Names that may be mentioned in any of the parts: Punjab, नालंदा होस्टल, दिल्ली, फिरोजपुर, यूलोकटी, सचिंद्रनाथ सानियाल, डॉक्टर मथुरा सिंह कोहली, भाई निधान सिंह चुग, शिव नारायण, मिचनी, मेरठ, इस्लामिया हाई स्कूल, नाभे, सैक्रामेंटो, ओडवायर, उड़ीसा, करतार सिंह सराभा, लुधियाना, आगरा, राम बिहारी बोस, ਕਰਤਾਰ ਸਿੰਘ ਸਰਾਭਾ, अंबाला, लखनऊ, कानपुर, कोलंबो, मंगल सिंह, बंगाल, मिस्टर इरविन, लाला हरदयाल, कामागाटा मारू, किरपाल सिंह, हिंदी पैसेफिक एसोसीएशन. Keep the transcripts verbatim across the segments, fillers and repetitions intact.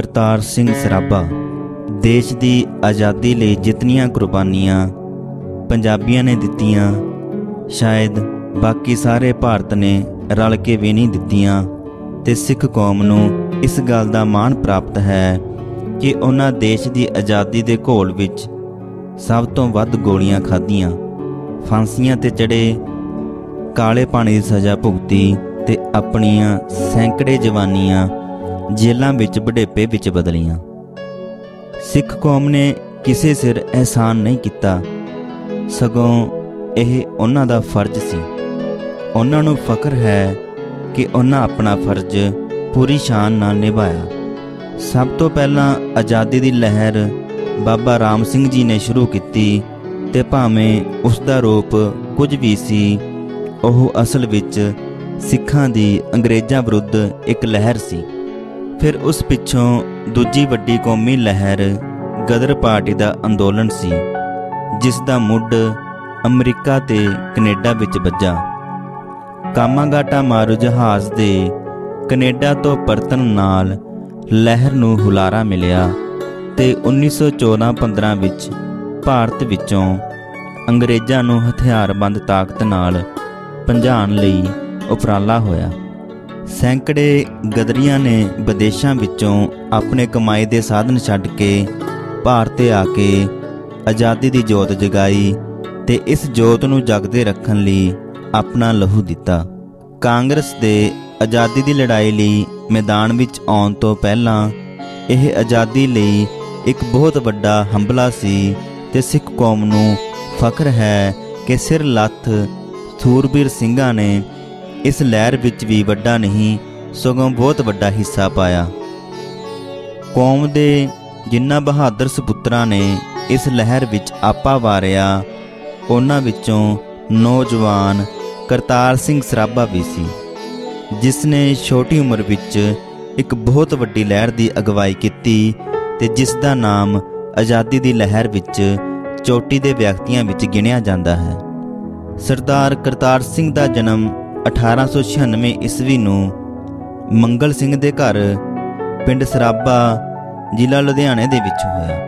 करतार सिंह सराभा देश की आज़ादी लिए जितनियां कुर्बानियां पंजाबियों ने दित्तियां शायद बाकी सारे भारत ने रल के भी नहीं दित्तियां ते सिख कौम नूं इस गल दा माण प्राप्त है कि उन्हां देश की आज़ादी के घोल विच सब तो वध गोलियां खाधियां, फांसियां ते चढ़े, काले पानी की सज़ा भुगती ते अपनियां सैकड़े जवानियां जेलों में बुढ़ेपे विच बदलियां। सिख कौम ने किसी सिर एहसान नहीं किया, सगों यह उन्हां दा फर्ज सी। उन्हां नूं फख्र है कि उन्हां अपना फर्ज पूरी शान नाल निभाया। सब तो पहला आज़ादी दी लहर बाबा राम सिंह जी ने शुरू की ते भावें उसका रूप कुछ भी सी, ओह असल विच सिखां दी अंग्रेज़ां विरुद्ध एक लहर सी। फिर उस पिछों दूजी वड्डी कौमी लहर गदर पार्टी दा अंदोलन सी, जिस दा मुड अमरीका ते कनेडा विच बज्जा। कामागाटा मारू जहाज़ दे कनेडा तो परतन नाल लहर नूं हुलारा मिलिया ते उन्नीस सौ चौदह पंद्रह विच भारत विचों अंग्रेज़ां नूं हथियारबंद ताकत नाल भंजाण लई उपराला होया। सैकड़े गदरियां ने विदेशों विचों अपने कमाई के साधन छड्ड के भारत आके आज़ादी की जोत जगाई ते इस जोत नूं जगते रखण लई अपना लहू दिता। कांग्रेस दे आज़ादी की लड़ाई लई मैदान विच आउण तों पहलां यह आज़ादी लई एक बहुत वड्डा हमला सी ते सिख कौम नूं फख्र है कि सिर लत्थ सूरबीर सिंघां ने इस लहर विच भी वड्डा नहीं सगों बहुत वड्डा हिस्सा पाया। कौम दे जिन्ना बहादुर सपुत्रा ने इस लहर विच आपा वारिया उन्हां विचों नौजवान करतार सिंह सराभा भी सी, जिसने छोटी उम्र विच एक बहुत वड्डी लहर की अगवाई की ते जिसका नाम आज़ादी की लहर विच चोटी दे व्यक्तियों विच गिणिया जाता है। सरदार करतार सिंह का जन्म अठारह सौ छियानवे ईस्वी में मंगल सिंह के घर पिंड सराभा जिला लुधियाने दे विच होया।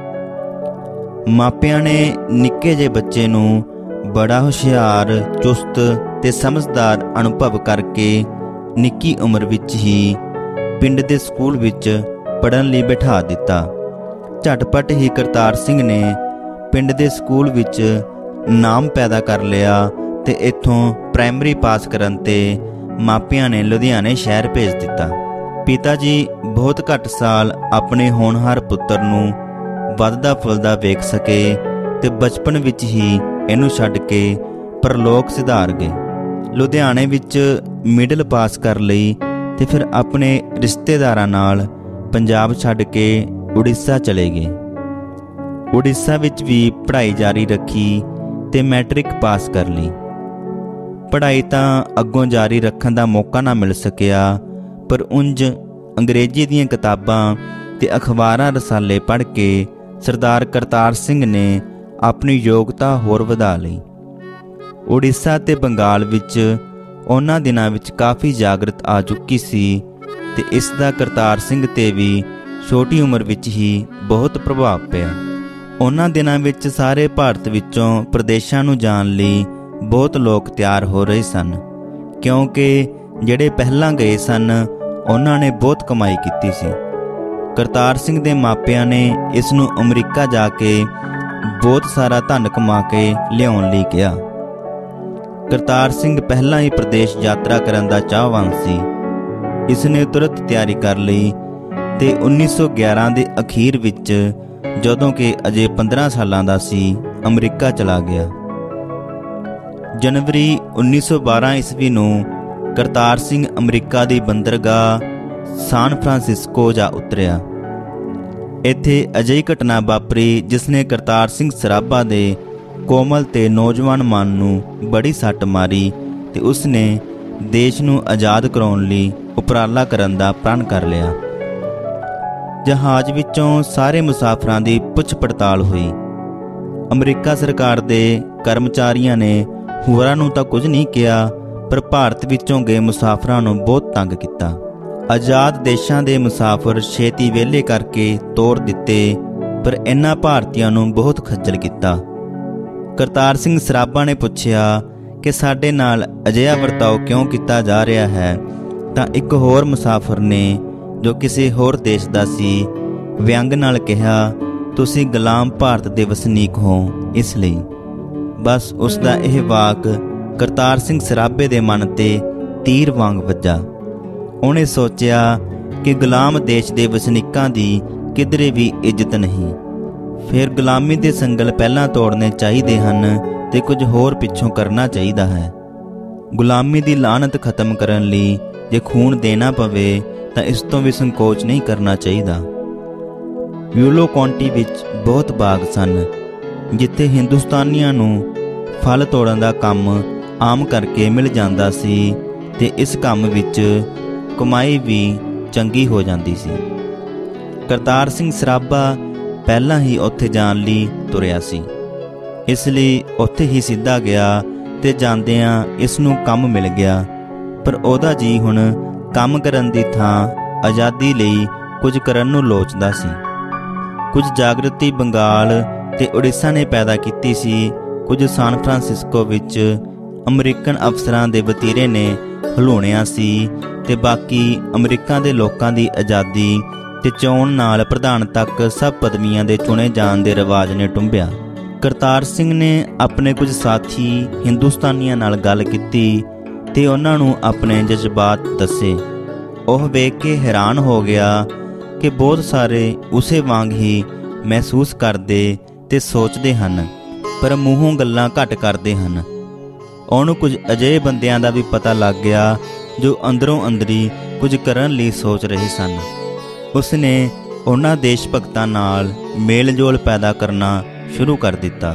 मापिया ने निक्के जे बच्चे नूं बड़ा होशियार, चुस्त ते समझदार अनुभव करके निक्की उम्र विच ही पिंड दे स्कूल विच पढ़न लई बिठा दिता। झटपट ही करतार सिंह ने पिंड दे स्कूल विच नाम पैदा कर लिया ते इत्थों प्राइमरी पास करन ते मापिया ने लुधियाने शहर भेज दिता। पिता जी बहुत घट साल अपने होनहार पुत्र नूं वधदा फुलदा वेख सके ते बचपन विच ही इहनूं छड्ड के परलोक सिधार गए। लुधियाने विच मिडल पास कर लई ते फिर अपने रिश्तेदारां नाल पंजाब छड्ड के उड़ीसा चले गए। उड़ीसा विच भी पढ़ाई जारी रखी ते मैट्रिक पास कर ली। पढ़ाई तां अगों जारी रखण दा मौका ना मिल सकिया, पर उंज अंग्रेजी दीआं किताबां ते अखबारां रसाले पढ़ के सरदार करतार सिंह ने अपनी योग्यता होर वधा लई। उड़ीसा ते बंगाल विच उन्हां दिनां विच काफ़ी जागृत आ चुकी सी ते इस दा करतार सिंह ते भी छोटी उम्र विच ही बहुत प्रभाव पिया। उन्हां दिनां विच सारे भारत विचों प्रदेशां नूं जाण लई बहुत लोग तैयार हो रहे सन, क्योंकि जड़े पहला गए सन उन्होंने बहुत कमाई की सी। करतार सिंह दे मापिया ने इस नूं अमरीका जाके बहुत सारा धन कमा के लियाउण लई कहा। करतार सिंह पहला ही प्रदेश यात्रा करन दा चाहवान सी। इसने तुरंत तैयारी कर ली ते उन्नीस सौ ग्यारह के अखीर विच जदों कि अजे पंद्रह सालां दा सी अमरीका चला गया। जनवरी उन्नीस सौ बारह ईस्वी में करतार सिंह अमरीका की बंदरगाह सान फ्रांसिस्को जा उतरिया। इत्थे अजि घटना वापरी जिसने करतार सिंह सराभा के कोमल ते नौजवान मन नूं बड़ी सट मारी ते उसने देश नूं आज़ाद कराउण लई उपराला करन दा प्रण कर लिया। जहाज़ विचों सारे मुसाफरां की पुछ पड़ताल हुई। अमरीका सरकार के कर्मचारियों ने होरां नूं तां कुछ नहीं किया, पर भारत विचों गए मुसाफरां नूं बहुत तंग किया। ਆਜ਼ਾਦ ਦੇਸ਼ਾਂ ਦੇ ਮੁਸਾਫਰ ਛੇਤੀ ਵਿਹਲੇ ਕਰਕੇ ਤੋਰ ਦਿੱਤੇ, ਪਰ ਇਹਨਾਂ ਭਾਰਤੀਆਂ ਨੂੰ ਬਹੁਤ ਖੱਜਲ ਕੀਤਾ। ਕਰਤਾਰ ਸਿੰਘ ਸਰਾਭਾ ਨੇ ਪੁੱਛਿਆ ਕਿ ਸਾਡੇ ਨਾਲ ਅਜਿਹਾ ਵਰਤਾਓ ਕਿਉਂ ਕੀਤਾ ਜਾ ਰਿਹਾ ਹੈ, ਤਾਂ ਇੱਕ ਹੋਰ ਮੁਸਾਫਰ ਨੇ, ਜੋ ਕਿਸੇ ਹੋਰ ਦੇਸ਼ ਦਾ ਸੀ, ਵਿਅੰਗ ਨਾਲ ਕਿਹਾ, ਤੁਸੀਂ ਗੁਲਾਮ ਭਾਰਤ ਦੇ ਵਸਨੀਕ ਹੋ, ਇਸ ਲਈ। ਬਸ ਉਸ ਦਾ ਇਹ ਵਾਕ ਕਰਤਾਰ ਸਿੰਘ ਸਰਾਭੇ ਦੇ ਮਨ 'ਤੇ ਤੀਰ ਵਾਂਗ ਵੱਜਾ। ਉਹਨੇ ਸੋਚਿਆ ਕਿ ਗੁਲਾਮ ਦੇਸ਼ ਦੇ ਵਸਨੀਕਾਂ ਦੀ ਕਿਧਰੇ ਵੀ ਇੱਜ਼ਤ ਨਹੀਂ, ਫਿਰ ਗੁਲਾਮੀ ਦੇ ਸੰਗਲ ਪਹਿਲਾਂ ਤੋੜਨੇ ਚਾਹੀਦੇ ਹਨ ਤੇ ਕੁਝ ਹੋਰ ਪਿੱਛੋਂ ਕਰਨਾ ਚਾਹੀਦਾ ਹੈ। ਗੁਲਾਮੀ ਦੀ ਲਾਹਨਤ ਖਤਮ ਕਰਨ ਲਈ ਜੇ ਖੂਨ ਦੇਣਾ ਪਵੇ ਤਾਂ ਇਸ ਤੋਂ ਵੀ ਸੰਕੋਚ ਨਹੀਂ ਕਰਨਾ ਚਾਹੀਦਾ। यूलोकटी ਵਿੱਚ ਬਹੁਤ ਬਾਗ ਸਨ ਜਿੱਥੇ ਹਿੰਦੁਸਤਾਨੀਆਂ ਨੂੰ ਫਲ ਤੋੜਨ ਦਾ ਕੰਮ ਆਮ ਕਰਕੇ ਮਿਲ ਜਾਂਦਾ ਸੀ ਤੇ ਇਸ ਕੰਮ ਵਿੱਚ ਕਮਾਈ ਵੀ ਚੰਗੀ ਹੋ ਜਾਂਦੀ ਸੀ। ਕਰਤਾਰ ਸਿੰਘ ਸਰਾਭਾ ਪਹਿਲਾਂ ਹੀ ਉੱਥੇ ਜਾਣ ਲਈ ਤੁਰਿਆ ਸੀ, ਇਸ ਲਈ ਉੱਥੇ ਹੀ ਸਿੱਧਾ ਗਿਆ ਤੇ ਜਾਂਦਿਆਂ ਇਸ ਨੂੰ ਕੰਮ ਮਿਲ ਗਿਆ, ਪਰ ਉਹਦਾ ਜੀ ਹੁਣ ਕੰਮ ਕਰਨ ਦੀ ਥਾਂ ਆਜ਼ਾਦੀ ਲਈ ਕੁਝ ਕਰਨ ਨੂੰ ਲੋਚਦਾ ਸੀ। ਕੁਝ ਜਾਗਰਤੀ ਬੰਗਾਲ ਤੇ ਉੜੀਸਾ ਨੇ ਪੈਦਾ ਕੀਤੀ ਸੀ, ਕੁਝ सान फ्रांसिस्को ਵਿੱਚ ਅਮਰੀਕਨ ਅਫਸਰਾਂ ਦੇ ਵਤੀਰੇ ਨੇ ਹਲੂਣਿਆ ਸੀ ਤੇ ਬਾਕੀ ਅਮਰੀਕਾ ਦੇ ਲੋਕਾਂ ਦੀ ਆਜ਼ਾਦੀ ਤੇ ਚੋਣ ਨਾਲ ਪ੍ਰਧਾਨ ਤੱਕ ਸਭ ਪਦਵੀਆਂ ਦੇ ਚੁਣੇ ਜਾਣ ਦੇ ਰਿਵਾਜ ਨੇ ਟੁੰਬਿਆ। ਕਰਤਾਰ ਸਿੰਘ ਨੇ ਆਪਣੇ ਕੁਝ ਸਾਥੀ ਹਿੰਦੁਸਤਾਨੀਆਂ ਨਾਲ ਗੱਲ ਕੀਤੀ ਤੇ ਉਹਨਾਂ ਨੂੰ ਆਪਣੇ ਜਜ਼ਬਾਤ ਦੱਸੇ। ਉਹ ਵੇਖ ਕੇ ਹੈਰਾਨ ਹੋ ਗਿਆ ਕਿ ਬਹੁਤ ਸਾਰੇ ਉਸੇ ਵਾਂਗ ਹੀ ਮਹਿਸੂਸ ਕਰਦੇ ਤੇ ਸੋਚਦੇ ਹਨ, ਪਰ ਮੂੰਹੋਂ ਗੱਲਾਂ ਘੱਟ ਕਰਦੇ ਹਨ। ਉਹਨੂੰ ਕੁਝ ਅਜਿਹੇ ਬੰਦਿਆਂ ਦਾ ਵੀ ਪਤਾ ਲੱਗ ਗਿਆ ਜੋ ਅੰਦਰੋਂ ਅੰਦਰੀ ਕੁਝ ਕਰਨ ਲਈ ਸੋਚ ਰਹੇ ਸਨ। ਉਸਨੇ ਉਹਨਾਂ ਦੇਸ਼ ਭਗਤਾਂ ਨਾਲ ਮੇਲ ਜੋਲ ਪੈਦਾ ਕਰਨਾ ਸ਼ੁਰੂ ਕਰ ਦਿੱਤਾ।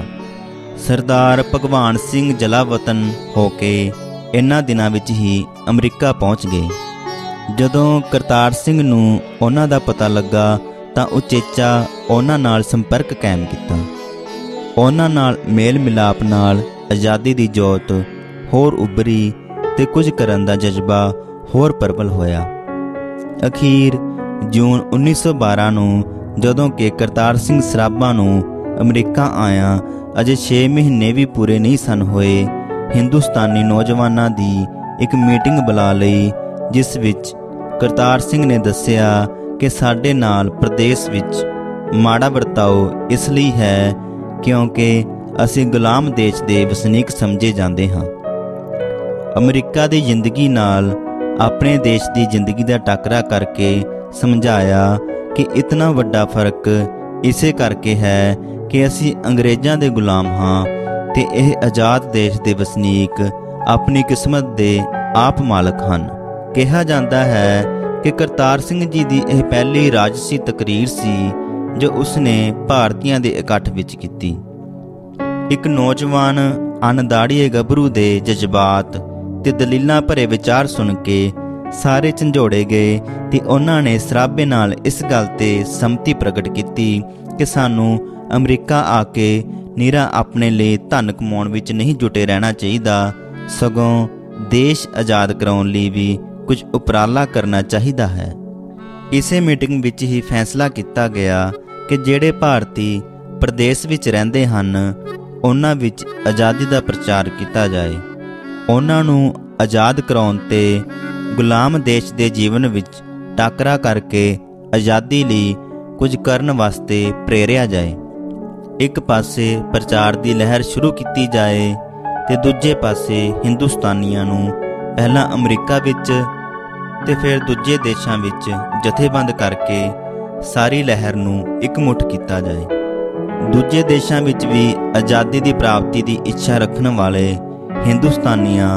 ਸਰਦਾਰ ਭਗਵਾਨ ਸਿੰਘ ਜਲਾਵਤਨ ਹੋ ਕੇ ਇਹਨਾਂ ਦਿਨਾਂ ਵਿੱਚ ਹੀ ਅਮਰੀਕਾ ਪਹੁੰਚ ਗਏ। ਜਦੋਂ ਕਰਤਾਰ ਸਿੰਘ ਨੂੰ ਉਹਨਾਂ ਦਾ ਪਤਾ ਲੱਗਾ ਤਾਂ ਉਚੇਚਾ ਉਹਨਾਂ ਨਾਲ ਸੰਪਰਕ ਕਾਇਮ ਕੀਤਾ। ਉਹਨਾਂ ਨਾਲ ਮੇਲ ਮਿਲਾਪ ਨਾਲ ਆਜ਼ਾਦੀ ਦੀ ਜੋਤ ਹੋਰ ਉੱਭਰੀ ਤੇ ਕੁਝ ਕਰਨ ਦਾ ਜਜ਼ਬਾ ਹੋਰ ਪ੍ਰਬਲ ਹੋਇਆ। ਅਖੀਰ ਜੂਨ ਉੱਨੀ ਸੌ ਬਾਰਾਂ ਨੂੰ ਜਦੋਂ ਕਿ ਕਰਤਾਰ ਸਿੰਘ ਸਰਾਭਾ ਨੂੰ ਅਮਰੀਕਾ ਆਇਆ ਅਜੇ ਛੇ ਮਹੀਨੇ ਵੀ ਪੂਰੇ ਨਹੀਂ ਸਨ ਹੋਏ, ਹਿੰਦੁਸਤਾਨੀ ਨੌਜਵਾਨਾਂ ਦੀ ਇੱਕ ਮੀਟਿੰਗ ਬੁਲਾ ਲਈ, ਜਿਸ ਵਿੱਚ ਕਰਤਾਰ ਸਿੰਘ ਨੇ ਦੱਸਿਆ ਕਿ ਸਾਡੇ ਨਾਲ ਪ੍ਰਦੇਸ਼ ਵਿੱਚ ਮਾੜਾ ਵਰਤਾਓ ਇਸ ਲਈ ਹੈ ਕਿਉਂਕਿ ਅਸੀਂ ਗੁਲਾਮ ਦੇਸ਼ ਦੇ ਵਸਨੀਕ ਸਮਝੇ ਜਾਂਦੇ ਹਾਂ। ਅਮਰੀਕਾ ਦੀ ਜ਼ਿੰਦਗੀ ਨਾਲ ਆਪਣੇ ਦੇਸ਼ ਦੀ ਜ਼ਿੰਦਗੀ ਦਾ ਟਾਕਰਾ ਕਰਕੇ ਸਮਝਾਇਆ ਕਿ ਇਤਨਾ ਵੱਡਾ ਫਰਕ ਇਸੇ ਕਰਕੇ ਹੈ ਕਿ ਅਸੀਂ ਅੰਗਰੇਜ਼ਾਂ ਦੇ ਗੁਲਾਮ ਹਾਂ ਤੇ ਇਹ ਆਜ਼ਾਦ ਦੇਸ਼ ਦੇ ਵਸਨੀਕ ਆਪਣੀ ਕਿਸਮਤ ਦੇ ਆਪ ਮਾਲਕ ਹਨ। ਕਿਹਾ ਜਾਂਦਾ ਹੈ ਕਿ ਕਰਤਾਰ ਸਿੰਘ ਜੀ ਦੀ ਇਹ ਪਹਿਲੀ ਰਾਜਸੀ ਤਕਰੀਰ ਸੀ ਜੋ ਉਸਨੇ ਭਾਰਤੀਆਂ ਦੇ ਇਕੱਠ ਵਿੱਚ ਕੀਤੀ। ਇੱਕ ਨੌਜਵਾਨ ਅਣਦਾੜੀਏ ਗੱਭਰੂ ਦੇ ਜਜ਼ਬਾਤ ਤੇ ਦਲੀਲਾਂ ਭਰੇ ਵਿਚਾਰ ਸੁਣ ਕੇ ਸਾਰੇ ਝੰਜੋੜੇ ਗਏ ਤੇ ਉਹਨਾਂ ਨੇ ਸਰਾਭੇ ਨਾਲ ਇਸ ਗੱਲ ਤੇ ਸੰਮਤੀ ਪ੍ਰਗਟ ਕੀਤੀ ਕਿ ਸਾਨੂੰ ਅਮਰੀਕਾ ਆ ਕੇ ਨਿਰਾ ਆਪਣੇ ਲਈ ਧਨ ਕਮਾਉਣ ਵਿੱਚ ਨਹੀਂ ਜੁਟੇ ਰਹਿਣਾ ਚਾਹੀਦਾ, ਸਗੋਂ ਦੇਸ਼ ਆਜ਼ਾਦ ਕਰਾਉਣ ਲਈ ਵੀ ਕੁਝ ਉਪਰਾਲਾ ਕਰਨਾ ਚਾਹੀਦਾ ਹੈ। ਇਸੇ ਮੀਟਿੰਗ ਵਿੱਚ ਹੀ ਫੈਸਲਾ ਕੀਤਾ ਗਿਆ ਕਿ ਜਿਹੜੇ ਭਾਰਤੀ ਪ੍ਰਦੇਸ਼ ਵਿੱਚ ਰਹਿੰਦੇ ਹਨ ਉਹਨਾਂ ਵਿੱਚ ਆਜ਼ਾਦੀ ਦਾ ਪ੍ਰਚਾਰ ਕੀਤਾ ਜਾਏ। ਉਹਨਾਂ ਨੂੰ ਆਜ਼ਾਦ ਕਰਾਉਣ ਤੇ ਗੁਲਾਮ ਦੇਸ਼ ਦੇ ਜੀਵਨ ਵਿੱਚ ਟਾਕਰਾ ਕਰਕੇ ਆਜ਼ਾਦੀ ਲਈ ਕੁਝ ਕਰਨ ਵਾਸਤੇ ਪ੍ਰੇਰਿਆ ਜਾਏ। ਇੱਕ ਪਾਸੇ ਪ੍ਰਚਾਰ ਦੀ ਲਹਿਰ ਸ਼ੁਰੂ ਕੀਤੀ ਜਾਏ ਤੇ ਦੂਜੇ ਪਾਸੇ ਹਿੰਦੁਸਤਾਨੀਆਂ ਨੂੰ ਪਹਿਲਾਂ ਅਮਰੀਕਾ ਵਿੱਚ ਤੇ ਫਿਰ ਦੂਜੇ ਦੇਸ਼ਾਂ ਵਿੱਚ ਜਥੇਬੰਦ ਕਰਕੇ ਸਾਰੀ ਲਹਿਰ ਨੂੰ ਇਕਮੁੱਠ ਕੀਤਾ ਜਾਏ। ਦੂਜੇ ਦੇਸ਼ਾਂ ਵਿੱਚ ਵੀ ਆਜ਼ਾਦੀ ਦੀ ਪ੍ਰਾਪਤੀ ਦੀ ਇੱਛਾ ਰੱਖਣ ਵਾਲੇ ਹਿੰਦੁਸਤਾਨੀਆਂ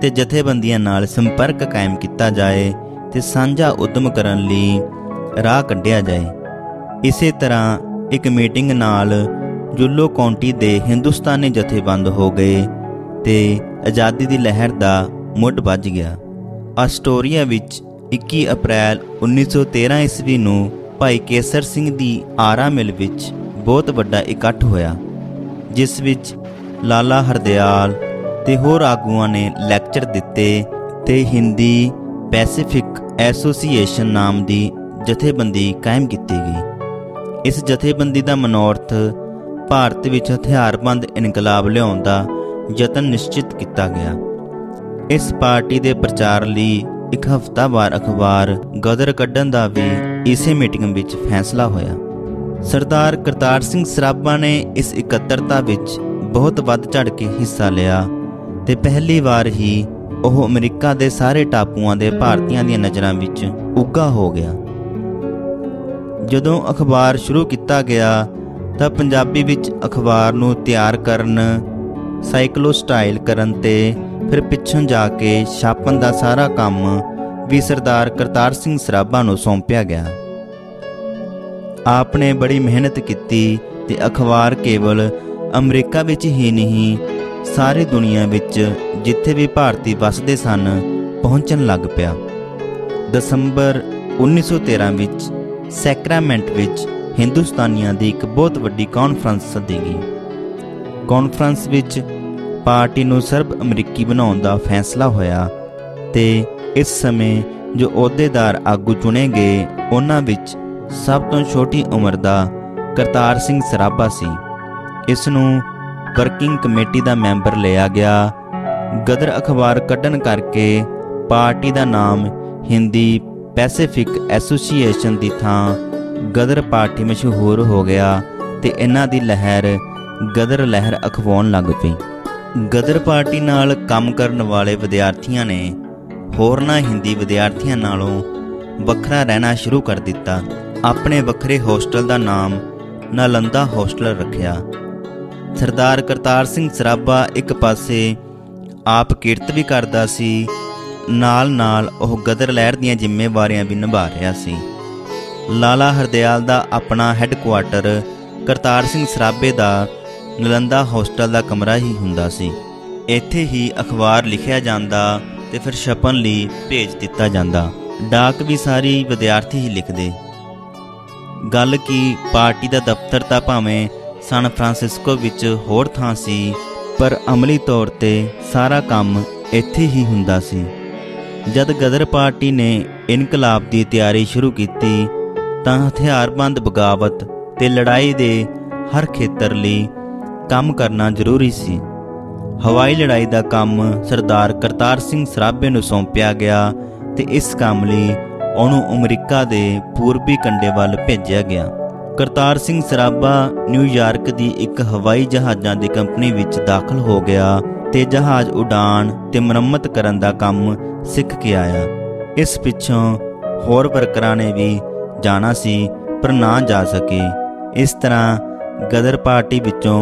ਤੇ ਜਥੇਬੰਦੀਆਂ ਨਾਲ ਸੰਪਰਕ ਕਾਇਮ ਕੀਤਾ ਜਾਏ ਤੇ ਸਾਂਝਾ ਉਦਮ ਕਰਨ ਲਈ ਰਾਹ ਕੱਢਿਆ ਜਾਏ। ਇਸੇ ਤਰ੍ਹਾਂ ਇੱਕ ਮੀਟਿੰਗ ਨਾਲ यूलोकटी दे हिंदुस्तानी जथेबंद हो गए ते आज़ादी दी लहर दा मुड बज गया। आस्टोरिया विच इक्की अप्रैल उन्नीस सौ तेरह ईस्वी नूं भाई केसर सिंह दी आरा मिल विच बहुत वड्डा इकट्ठ होया, जिस विच लाला हरदयाल ते होर आगूआं ने लैक्चर दिते ते हिंदी पैसेफिक एसोसीएशन नाम की जथेबंदी कायम की गई। इस जथेबंदी का मनोरथ भारत विच हथियारबंद इनकलाब लियाउण दा यतन निश्चित किया गया। इस पार्टी के प्रचार लई एक हफ्तावार अखबार गदर कड्ढण का भी इसी मीटिंग विच फैसला होया। सरदार करतार सिंह सराभा ने इस इकत्रता विच बहुत वध चढ़ के हिस्सा लिया ते पहली बार ही वह अमरीका के सारे टापूआं के भारतीयां दी नज़रां विच उगा हो गया। जदों अखबार शुरू किया गया तो पंजाबी विच अखबार नूं तैयार करन, साइकलो स्टाइल करन ते फिर पिछों जाके छापन का सारा काम भी सरदार करतार सिंह सराभा नूं सौंपिया गया। आपने बड़ी मेहनत की ते अखबार केवल अमरीका विच ही नहीं सारी दुनिया विच जिथे भी भारती वसदे सन पहुँचन लग पिया। दसंबर उन्नीस सौ तेरह विच सैक्रामेंट विच हिंदुस्तानियां की एक बहुत वड्डी कॉन्फ्रेंस सदी गई। कॉन्फ्रेंस विच पार्टी नूं सर्ब अमरीकी बनाउण दा फैसला होया ते इस समय जो अहुदेदार आगू चुने गए उन्हां विच सब तो छोटी उम्र का करतार सिंह सराभा सी। इसनूं वर्किंग कमेटी का मैंबर लिया गया। गदर अखबार कड्ढण करके पार्टी का नाम हिंदी पैसेफिक एसोसीएशन की थां गदर पार्टी मशहूर हो गया ते इन्हां दी लहर गदर लहर अखवाउण लग पई। गदर पार्टी नाल काम करन वाले विद्यार्थियों ने होरना हिंदी विद्यार्थियों नालों वखरा रहना शुरू कर दिता। अपने वखरे होस्टल का नाम नालंदा होस्टल रखिया। सरदार करतार सिंह सराभा एक पासे आप किरत भी करता सी, नाल नाल ओह गदर लहर दीयां जिम्मेवारियां भी निभा रहा सी। लाला हरदयाल का अपना हैडकुआटर करतार सिंह सराभे का नालंदा होस्टल का कमरा ही हुंदा सी। इत्थे ही अखबार लिखिया जांदा ते फिर छपन लई भेज दिता जांदा। डाक भी सारी विद्यार्थी ही लिखदे। गल की पार्टी का दफ्तर तां भावें सान फ्रांसिस्को विच होर थां सी, पर अमली तौर ते सारा काम इत्थे ही हुंदा सी। जद गदर पार्टी ने इनकलाब की तैयारी शुरू की तां हथियारबंद बगावत ते लड़ाई दे हर खेतर लई काम करना जरूरी सी। हवाई लड़ाई का काम सरदार करतार सिंह सराभे नूं सौंपिया गया ते इस काम लई उहनूं अमरीका दे पूर्वी कंडे वाल भेजिया गया। करतार सिंह सराभा न्यूयॉर्क की एक हवाई जहाज़ां दी कंपनी विच दाखल हो गया ते जहाज़ उड़ान ते मरम्मत करन दा काम सिख के आया। इस पिछों होर वर्करां ने भी जाना सी पर ना जा सके। इस तरह गदर पार्टी विचों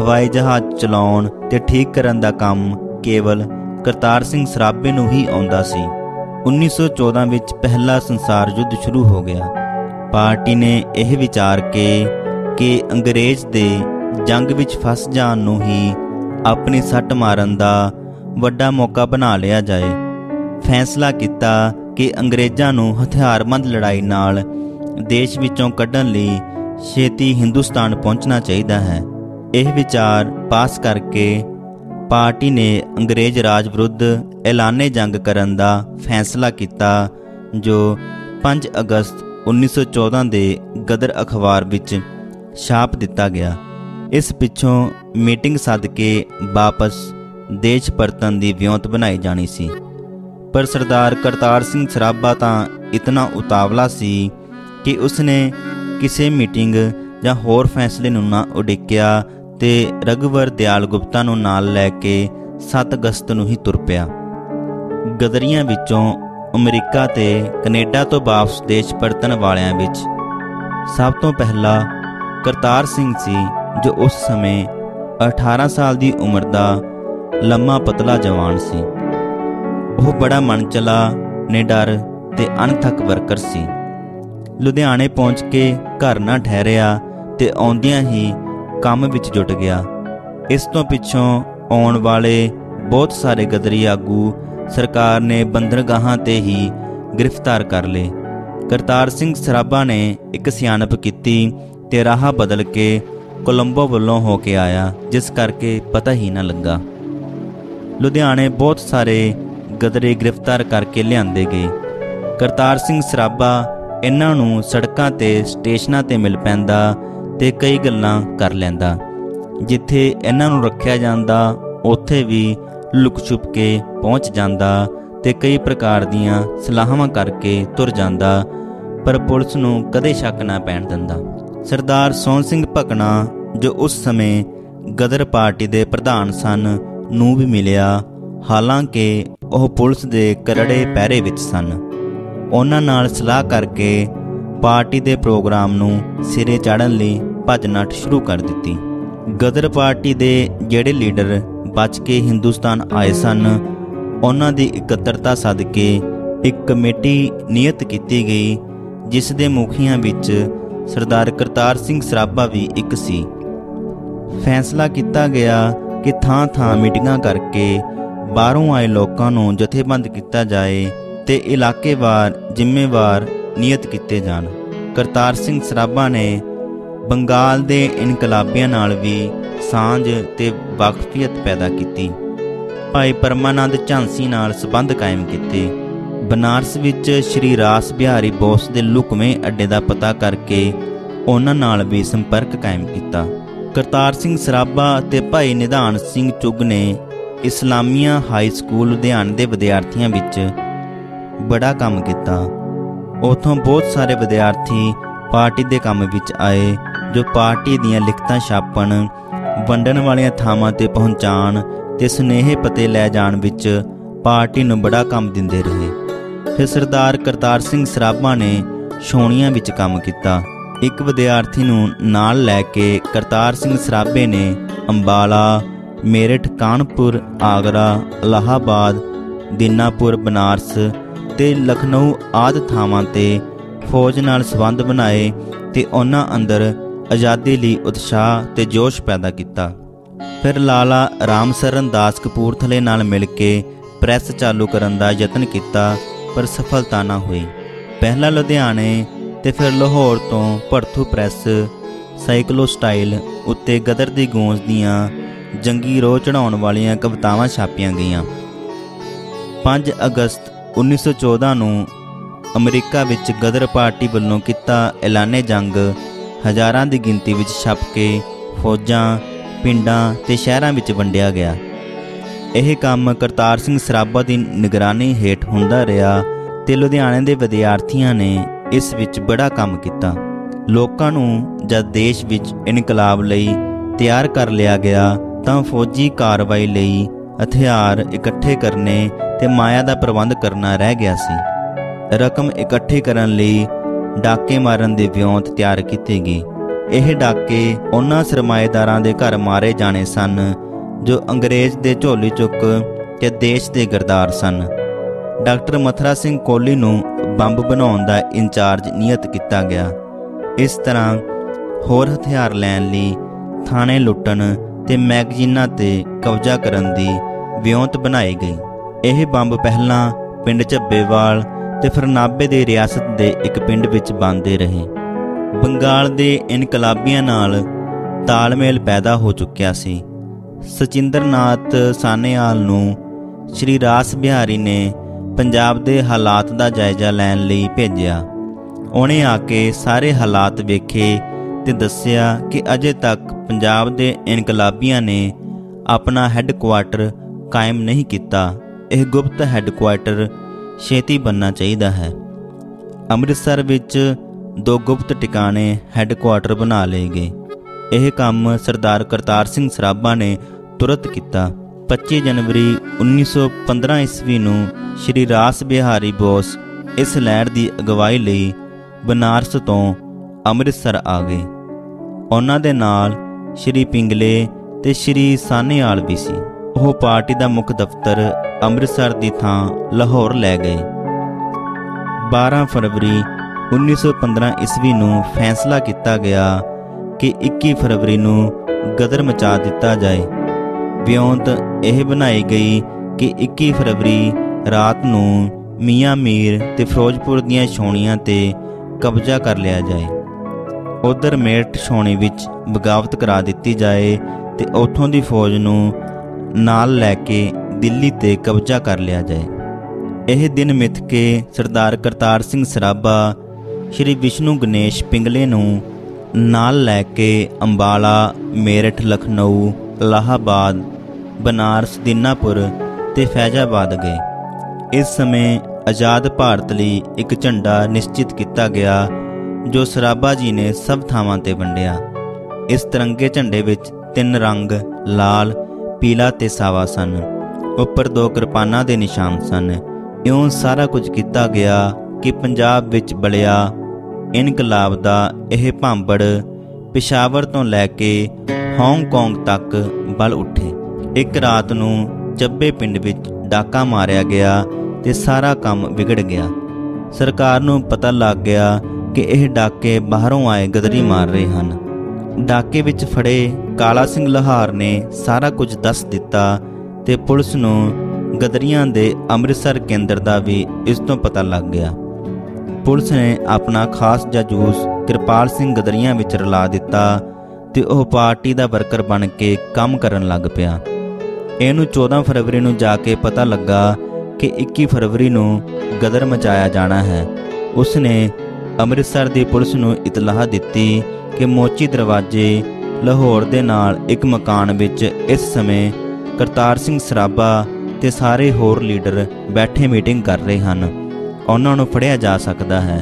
हवाई जहाज़ चलाउण ते ठीक करन दा काम केवल करतार सिंह सराभे नूं ही आउंदा सी। उन्नीस सौ चौदह विच पहला संसार युद्ध शुरू हो गया। पार्टी ने यह विचार के कि अंग्रेज़ दे जंग विच फस जाण नूं ही अपनी सट मारन दा वड्डा मौका बना लिया जाए, फैसला किया कि अंग्रेज़ां नूं हथियारबंद लड़ाई नाल देश विचों कढण लई छेती हिंदुस्तान पहुंचना चाहिदा है। यह विचार पास करके पार्टी ने अंग्रेज़ राज विरुद्ध ऐलाने जंग करन दा फैसला किया जो पाँच अगस्त उन्नीस सौ चौदह के गदर अखबार विच छाप दिता गया। इस पिछों मीटिंग सद के वापस देश परतन की व्योंत बनाई जानी सी, पर सरदार करतार सिंह सराभा तां इतना उतावला सी कि उसने किसी मीटिंग जां होर फैसले नूं ना उडिकिया ते रघुवर दयाल गुप्ता नूं नाल लैके सत्त अगस्त नूं ही तुर पिया। गदरियां विचों अमरीका ते कनेडा तो वापस देश परतन वालियां विच सब तो पहला करतार सिंह सी जो उस समय अठारह साल की उम्र का लम्मा पतला जवान सी। वह बड़ा मनचला, निडर ते अणथक वर्कर सी। लुधियाने पहुँच के घर ना ठहरिया ते आउंदियां ही काम विच जुट गया। इस तो पिछों आने वाले बहुत सारे गदरी आगू सरकार ने बंदरगाहां ते ही गिरफ्तार कर ले। करतार सिंह सराभा ने एक सियानप की ते राह बदल के कोलंबो वालों होके आया, जिस करके पता ही ना लगा। लुधियाने बहुत सारे गदरी गिरफ्तार करके लियांदे गए। करतार सिंह सराभा इन्हां नूं सड़कां ते स्टेशनां ते मिल पैंदा ते कई गल्लां कर लैंदा। जिथे इन्हां नूं रखिया जांदा उत्थे भी लुक छुप के पहुँच जांदा ते कई प्रकार दीआं सलाहां करके तुर जांदा, पर पुलिस नूं कदे शक ना पैण दिंदा। सरदार सोहन सिंह भकना, जो उस समय गदर पार्टी के प्रधान सन, नूं भी मिलिया, हालांकि वह पुलिस के करड़े पहरे विच सन। उन्हां नाल सलाह करके पार्टी के प्रोग्राम नूं सिरे चाढ़न लई भजनाट शुरू कर दिती। गदर पार्टी के जिहड़े लीडर बच के हिंदुस्तान आए सन, उन्हां दी इकत्तरता सदके एक कमेटी नियत कीती गई, जिस दे मुखियां विच सरदार करतार सिंह सराभा भी एक सी। फैसला किया गया कि थां थां मीटिंगां करके बाहरों आए लोकां नूं जथेबंद किया जाए ते इलाकेवार जिम्मेवार नियत किए जाण। करतार सिंह सराभा ने बंगाल दे इनकलाबियां नाल भी सांझ ते वाकफियत पैदा की। भाई परमानंद झांसी नाल संबंध कायम किए। बनारस विच श्री रास बिहारी बोस के लुकवें अड्डे का पता करके उन्हां नाल भी संपर्क कायम किया। करतार सिंह सराभा ते भाई निधान सिंह चुग ने इस्लामिया हाई स्कूल लुधियाना के विद्यार्थियों विच बड़ा काम किया। उतों बहुत सारे विद्यार्थी पार्टी के काम विच आए, जो पार्टी दीआं लिखतां छापण, वंडण वाली थावां ते पहुँचाण ते सुनेहे पते लै जाण विच पार्टी नूं बड़ा काम दिंदे रहे। फिर सरदार करतार सिंह सराभा ने छावनियां विच काम किया। एक विद्यार्थी नूं नाल लैके करतार सिंह सराभे ने अंबाला, मेरठ, कानपुर, आगरा, अलाहाबाद, दीनापुर, बनारस ते लखनऊ आदि थावां ते फौज नाल संबंध बनाए ते उन्हां अंदर आज़ादी लई उत्साह ते जोश पैदा किया। फिर लाला राम सरनदास कपूरथले नाल मिल के प्रेस चालू करन दा यतन किया, पर सफलता ना हुई। पहला लुधियाने ते फिर लाहौर तो भड़थू प्रेस साइकलो स्टाइल उत्ते गदर दी गूंज दियां जंगी रोह चढ़ाउण वालियां कवितावां छापियां गईयां। पाँच अगस्त उन्नीस सौ चौदह नूं अमरीका विच गदर पार्टी वल्लों किता ऐलाने जंग हज़ारां दी गिनती विच छप के फौजां, पिंडां ते शहरां विच वंडिया गया। यह काम करतार सिंह सराभा की निगरानी हेठ हुंदा रहा ते लुधियाने दे विद्यार्थियों ने इस विच बड़ा काम किया। लोकां नूं जद देश विच इनकलाब लई तैयार कर लिया गया तां फौजी कार्रवाई लई हथियार इकट्ठे करने ते माया दा प्रबंध करना रह गया सी। रकम इकट्ठे करन लई डाके मारन दे व्योंत तैयार कीती गई। यह डाके उन्हां सरमाएदारां दे घर मारे जाने सन, जो अंग्रेज़ दे झोली चुक ते देश दे गरदार सन। डॉक्टर मथुरा सिंह कोहली नूं बंब बनाउण दा इंचार्ज नियत किया गया। इस तरह होर हथियार लैण लई थाणे लुट्टण ते मैगजीनां ते कब्जा करन दी वियंत बनाई गई। यह बंब पहला पिंड झब्बेवाल ते फिर नाभे दे रियासत दे एक पिंड विच बंदे रहे। बंगाल दे इनकलाबियां नाल तालमेल पैदा हो चुक्या सी। सचिंद्रनाथ सानियाल नूं श्री रास बिहारी ने पंजाब के हालात का जायजा लैन लई भेजिया। उन्हें आके सारे हालात वेखे तो दस्या कि अजे तक पंजाब के इनकलाबियों ने अपना हैडकुआटर कायम नहीं किया। यह गुप्त हैडकुआटर छेती बनना चाहिए है। अमृतसर विच दो गुप्त टिकाने हैडकुआटर बना ले गए। यह काम सरदार करतार सिंह सराभा ने तुरंत किया। पच्ची जनवरी उन्नीस सौ पंद्रह ईस्वी नूं श्री रास बिहारी बोस इस लहर की अगवाई लई बनारस तो अमृतसर आ गए। उन्हां दे नाल श्री पिंगले ते श्री सानियाल भी सी। वह पार्टी का मुख्य दफ्तर अमृतसर की थां लाहौर लै गए। बारह फरवरी उन्नीस सौ पंद्रह ईस्वी नूं फैसला किया गया कि इक्की फरवरी नूं गदर मचा दिता जाए। ब्योंत यह बनाई गई कि इक्की फरवरी रात नूं मियाँ मीर ते फिरोजपुर दीआं छावनियां ते कब्जा कर लिया जाए। उधर मेरठ छावनी विच बगावत करा दिती जाए ते उथों दी फौज नूं नाल लैके दिल्ली ते कब्जा कर लिया जाए। यह दिन मिथ के सरदार करतार सिंह सराभा श्री विष्णु गणेश पिंगले नू नाल लैके अंबाला, मेरठ, लखनऊ, अलाहाबाद, बनारस, दीनापुर ते फैजाबाद गए। इस समय आज़ाद भारत लिए एक झंडा निश्चित किया गया जो सराभा जी ने सब थावां ते वंडिया। इस तिरंगे झंडे विच तीन रंग लाल, पीला ते सावा सन। उपर दो कृपाना दे निशान सन। इउं सारा कुछ किया गया कि पंजाब विच बलिया इनकलाब दा यह भांबड़ पिशावर तो लैके हांगकांग तक बल उठे। एक रात नूं जब्बे पिंड विच डाका मारिया गया ते सारा काम बिगड़ गया। सरकार नूं पता लग गया कि यह डाके बाहरों आए गदरी मार रहे हैं। डाके विच फड़े काला सिंह लाहौर ने सारा कुछ दस दिता ते पुलिस नूं गदरियां दे अमृतसर केंद्र दा भी इस तो पता लग गया। पुलिस ने अपना खास जासूस किरपाल सिंह गदरियां विच रला दिता ते ओह पार्टी दा वर्कर बन के काम करन लग पिया। इहनूं चौदह फरवरी नूं जाके पता लगा कि इक्की फरवरी नूं गदर मचाया जाना है। उसने अमृतसर दी पुलिस नूं इतलाह दित्ती कि मोची दरवाजे लाहौर दे नाल एक मकान विच इस समय करतार सिंह सराभा ते सारे होर लीडर बैठे मीटिंग कर रहे हैं, उन्होंने फड़िया जा सकता है।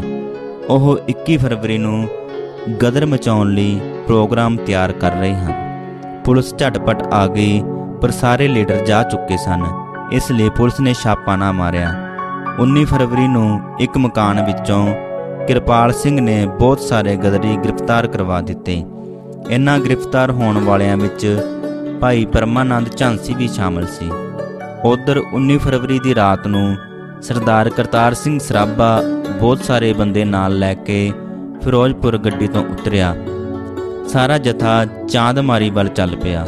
वह इक्की फरवरी को गदर मचाने लिए प्रोग्राम तैयार कर रहे हैं। पुलिस झटपट आ गई पर सारे लीडर जा चुके सन, इसलिए पुलिस ने छापा ना मारिया। उन्नीस फरवरी को एक मकान विचों किरपाल सिंह ने बहुत सारे गदरी गिरफ्तार करवा दिते। इन्हां गिरफ्तार होने वालियां विच भाई परमानंद झांसी भी शामिल सी। उधर उन्नीस फरवरी की रात को सरदार करतार सिंह सराभा बहुत सारे बंदे नाल लैके फिरोजपुर गड्डी तो उतरिया। सारा जथा चांदमारी वाल चल पिया।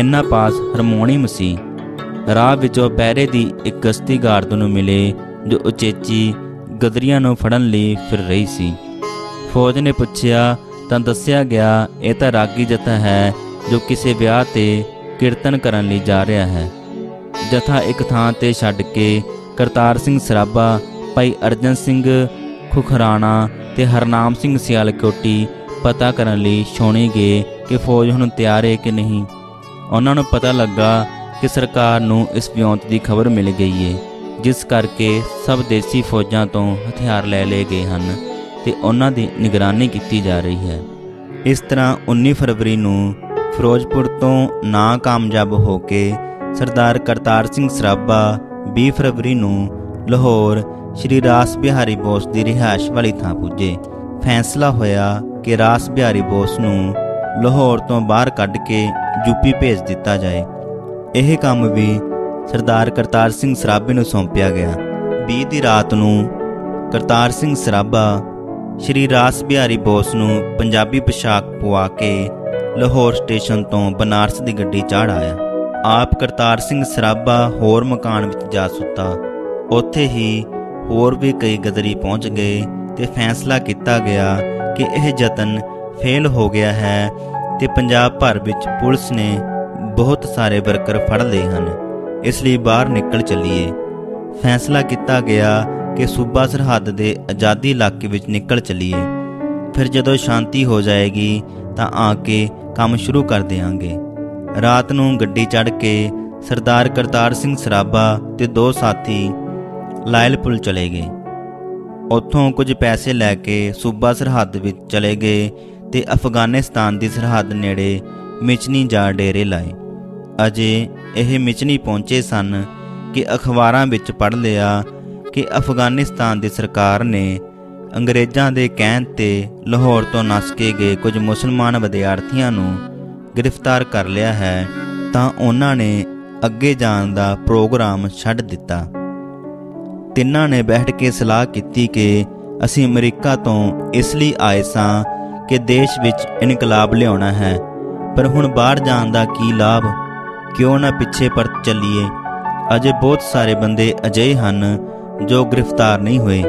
इन्हां पास हारमोनीयम सी। राह विचों पहरे की एक गश्ती गार्द नूं मिले जो उचेची गदरियां नूं फड़न लई फिर रही सी। फौज ने पुछया तां दस्सिया गया यह तां रागी जथा है जो किसी विआह ते कीर्तन करन लई जा रहा है। जथा एक थां ते छड्ड के करतार सिंह सराभा, भाई अर्जन सिंह खुखराणा ते हरनाम सिंह सियालकोटी पता करने लिए छावनी गए कि फौज हुण तैयार है कि नहीं। उन्होंने पता लगा कि सरकार नूं इस विउंत की खबर मिल गई है, जिस करके सब देसी फौजां तो हथियार ले ले गए हैं ते उन्हां दी निगरानी की जा रही है। इस तरह उन्नीस फरवरी को फिरोजपुर तो नाकामयाब होके सरदार करतार सिंह सराभा बीस फरवरी को लाहौर श्री राम बिहारी बोस की रिहाइश वाली थां पुजे। फैसला होया कि राम बिहारी बोस को लाहौर तो बाहर कढ़ के यूपी भेज दिता जाए। यह काम भी सरदार करतार सिंह सराभे को सौंपया गया। बीस की रात को करतार सिंह सराभा श्री राम बिहारी बोस को पंजाबी पोशाक पवा के लाहौर स्टेशन तो बनारस की गड्डी चढ़ आया। आप करतार सिंह सराभा होर मकान विच जा सुता। उत्थे ही होर भी कई गदरी पहुँच गए तो फैसला किया गया कि यह जतन फेल हो गया है तो पंजाब भर विच पुलिस ने बहुत सारे वर्कर फड़ लए हैं, इसलिए बाहर निकल चलीए। फैसला किया गया कि सूबा सरहद के आज़ादी इलाके विच निकल चलीए, फिर जदों शांति हो जाएगी तो आके काम शुरू कर देंगे। रात नूं गड्डी चढ़ के सरदार करतार सिंह सराभा ते दो साथी लायलपुल चले गए। उत्थों कुछ पैसे लैके सूबा सरहद विच चले गए ते अफगानिस्तान की सरहद नेड़े मिचनी जा डेरे लाए। अजे यह मिचनी पहुँचे सन कि अखबारां विच पढ़ लिया कि अफगानिस्तान की सरकार ने अंग्रेज़ों के कहने ते लाहौर तो नस के गए कुछ मुसलमान विद्यार्थियों नूं गिरफ्तार कर लिया है, तां उन्होंने अगे जान दा प्रोग्राम छड्ड दिता। तिन्हां ने बैठ के सलाह की कि असी अमरीका तो इसलिए आए सां कि देश विच इनकलाब लियाउणा है, पर हुण बाहर जान दा की लाभ, क्यों ना पिछे परत चलीए। अजे बहुत सारे बंदे अजे हन जो गिरफ्तार नहीं हुए,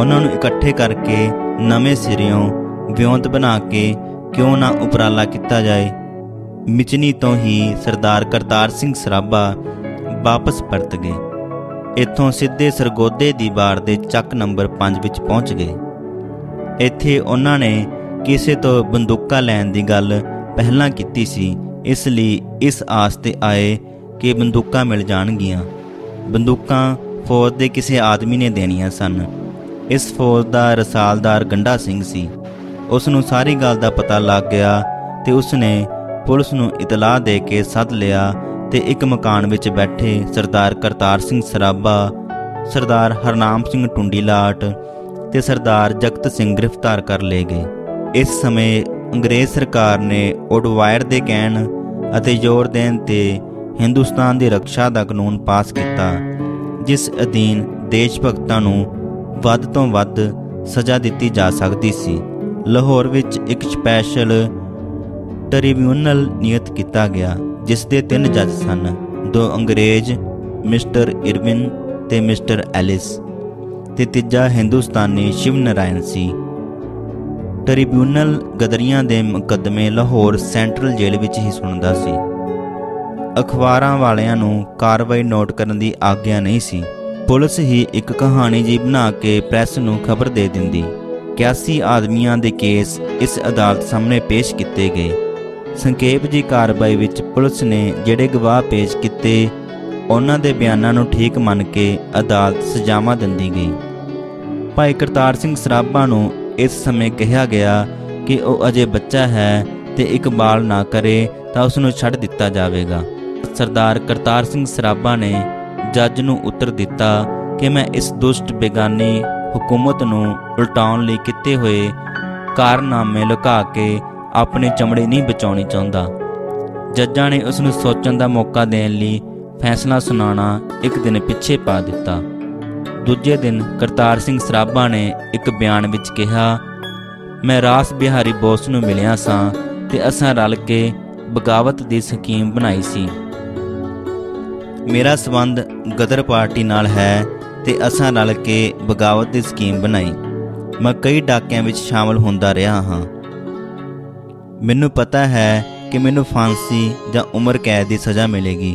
उन्होंने इकट्ठे करके नवें सिरियों विउंत बना के क्यों ना उपराला किया जाए। मिचनी तो ही सरदार करतार सिंह सराभा वापस परत गए। इत्थों सीधे सरगोदे की बार के चक नंबर पाँच विच पहुँच गए। इत्थे उन्होंने किसी तो बंदूका लैन की गल पहला की सी, इसलिए इस आस ते आए कि बंदूका मिल जाणगियां। बंदूका फौज के किसी आदमी ने देनिया सन। इस फौज का रसालदार गंडा सिंह सी। उसनूं सारी गल का पता लग गया तो उसने पुलिस नूं इतलाह दे के सद लिया तो एक मकान विच बैठे सरदार करतार सिंह सराभा, सरदार हरनाम सिंह टुंडी लाट ते सरदार जगत सिंह गिरफ्तार कर ले गए। इस समय अंग्रेज़ सरकार ने ओडवायर दे कहण अते जोर देण ते हिंदुस्तान की रक्षा का कानून पास किया, जिस अधीन देश भगतां नूं वध तों वध सज़ा दिती जा सकती सी। लाहौर विच एक स्पैशल ट्रिब्यूनल नियुक्त किया गया, जिसके तीन जज सन, दो अंग्रेज़ मिस्टर इरविन ते मिस्टर एलिस ते तीजा हिंदुस्तानी शिव नारायण सी। ट्रिब्यूनल गदरिया के मुकदमे लाहौर सेंट्रल जेल विच ही सुनता सी। अखबारां वालियां नूं कार्रवाई नोट करने की आग्ञा नहीं सी। पुलिस ही एक कहानी जी बना के प्रैस नूं खबर दे दिंदी। इक्यासी आदमियों के केस इस अदालत सामने पेश किए गए। संकेप जी कार्रवाई विच पुलिस ने जिहड़े गवाह पेश किए उन्हां दे बयानां नूं ठीक मन के अदालत सजावां दिंदी गई। भाई करतार सिंह सराभा नूं इस समय कहा गया कि वह अजे बच्चा है तो इकबाल ना करे तो उसनूं छड्ड दिता जाएगा। सरदार करतार सिंह सराभा ने जज नूं उत्तर दिता कि मैं इस दुष्ट बेगानी हुकूमत नूं उल्टाउण लई किते होए कारनामे लुका के अपने चमड़े नहीं बचाउणी चाहुंदा। जजां ने उसनूं सोचण दा मौका देण लई फैसला सुनाना एक दिन पिछे पा दिता। दूजे दिन करतार सिंह सराभा ने एक बयान विच कहा, मैं राम बिहारी बोस नूं मिलिया सां ते असां रल के बगावत दी स्कीम बनाई सी। मेरा संबंध गदर पार्टी नाल है ते असां रल के बगावत दी स्कीम बनाई। मैं कई डाकियां विच शामिल होंदा रहा हाँ। मैनूं पता है कि मैनूं फांसी जां उम्र कैद की सज़ा मिलेगी।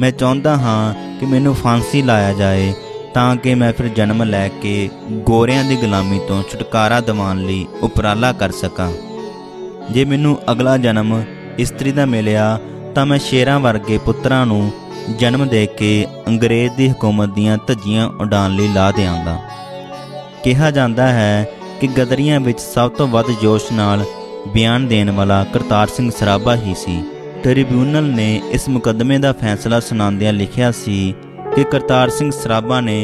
मैं चाहुंदा हाँ कि मैनूं फांसी लाया जाए ताकि मैं फिर जन्म लैके गोरियां दी गुलामी तो छुटकारा दिवाउण लई उपराला कर सकां। जे मैनूं अगला जन्म इस्तरी दा मिलिया तां मैं शेरां वर्गे पुत्रां नूं जन्म दे के अंग्रेज़ दी हुकूमत दीयां धज्जियां उडाउण लई ला देवांगा। कहा जाता है कि गदरियां विच सब तो वध जोश नाल बयान देण वाला करतार सिंह सराभा ही सी। ट्रिब्यूनल ने इस मुकदमे का फैसला सुनांदियां लिखिया सी कि करतार सिंह सराभा ने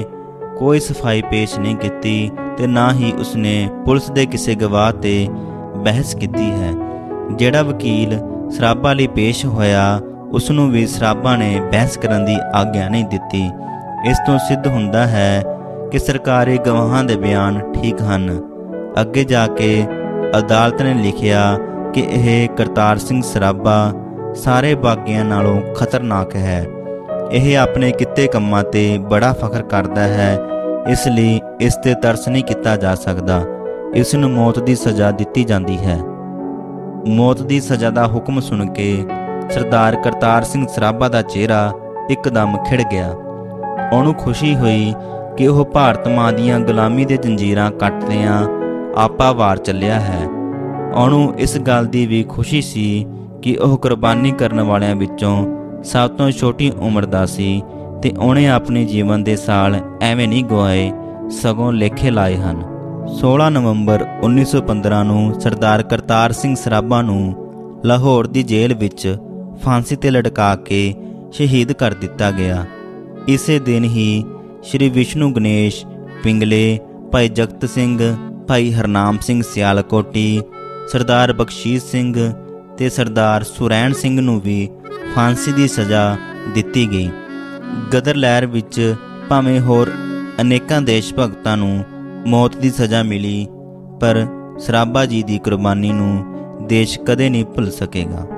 कोई सफाई पेश नहीं की ते ना ही उसने पुलिस के किसी गवाह ते बहस की है। जिहड़ा वकील सराभा लई पेश होया उसनूं भी सराभा ने बहस करने की आग्ञा नहीं दिती। इस तों सिद्ध हुंदा है कि सरकारी गवाहां दे बयान ठीक हन। अगे जाके अदालत ने लिखिया कि यह करतार सिंह सराभा सारे बाकियां नालों खतरनाक है। यह अपने किते कम्मां ते बड़ा फखर करता है, इसलिए इस ते तरस नहीं किया जा सकता। इसनूं मौत की सज़ा दिती जाती है। मौत की सज़ा का हुक्म सुन के सरदार करतार सिंह सराभा का चेहरा एकदम खिड़ गया। उन्होंने खुशी हुई कि वह भारत मां दियां गुलामी दे जंजीरां कटदियां आपा वार चलिया है। उन्होंने इस गल की भी खुशी सी कि वह कुर्बानी करने वालियां विचों सब तो छोटी उम्र का सी ते उन्हें अपने जीवन के साल एवें नहीं गवाए सगों लेखे लाए हैं। सोलह नवंबर उन्नीस सौ पंद्रह नूं सरदार करतार सिंह सराभा नूं लाहौर की जेल विच फांसी ते लटका के शहीद कर दिता गया। इसे दिन ही श्री विष्णु गणेश पिंगले, भाई जगत सिंह, भाई हरनाम सिंह सियालकोटी, सरदार बख्शीश सिंह ते सरदार सुरैन सिंह नूं भी फांसी की सज़ा दिती गई। गदर लहर विच भावें होर अनेक देश भगतां नूं मौत की सज़ा मिली, पर सराभा जी की कुर्बानी नूं देश कदे नहीं भुल सकेगा।